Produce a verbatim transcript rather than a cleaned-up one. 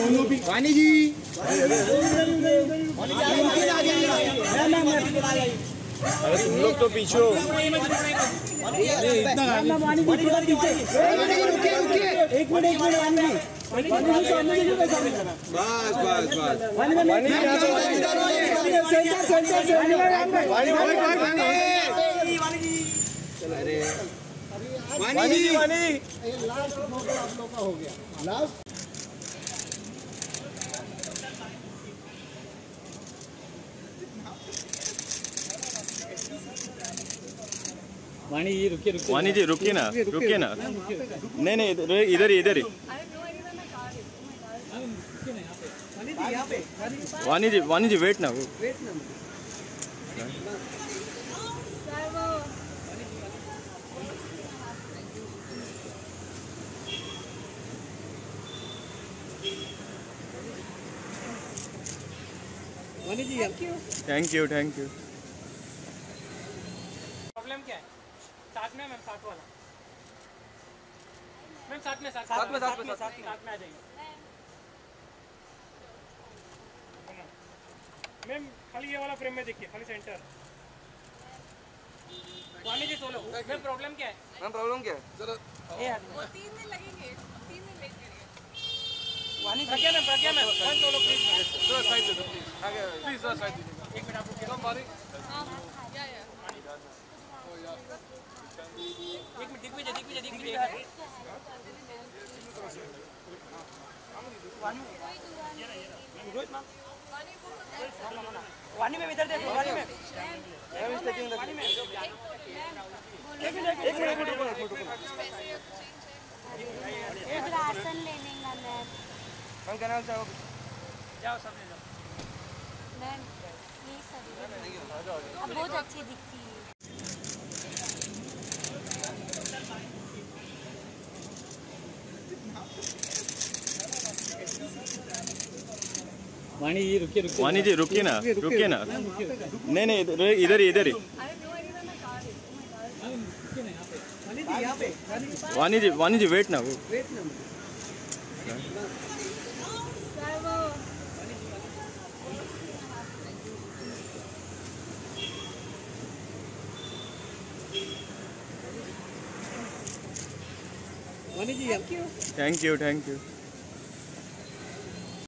वानी जी अरे तुम लोग तो पीछे हो। एक मिनट एक मिनट बस बस बस हो गया लास्ट। वाणी जी रुकिए रुकिए वाणी जी रुकिए ना रुकिए ना नहीं नहीं इधर ही इधर ही वानी जी वानी जी वेट ना वो वेट ना Vani ji thank you thank you. Problem क्या है? साथ में मैम साथ वाला मैम साथ में साथ साथ में साथ में साथ में आ जाएंगे मैम। खाली ये वाला फ्रेम में देखिए खाली सेंटर वानी जी सोलो। मैम प्रॉब्लम क्या है? मैम प्रॉब्लम क्या है? सर वो तीन दिन लगेंगे तीन दिन वेट करिए। Vani Pragya ma'am Pragya ma'am one solo please sir side दे दो प्लीज आगे प्लीज सर साइड दे दो। एक मिनट आप रुकिए हम मारी या या पानी डाल ओ यार एक मिनट दिख भी जा दिख भी जा दिख भी जा वानी ये ना ये ना रोहित मैम वानी में इधर देखो वानी में मैम इस तरीके से वानी में एक मिनट एक मिनट फोटो फोटो एक राशन लेने का मैम कौन कनाल से जाओ सामने जाओ मैम प्लीज सर अब बहुत अच्छी दिखती है। वानी जी रुकिए रुकिए वानी जी रुकिए ना रुकिए ना नहीं नहीं इधर ही इधर ही वानी जी वानी जी वेट ना वो वेट ना Vani ji thank you thank you.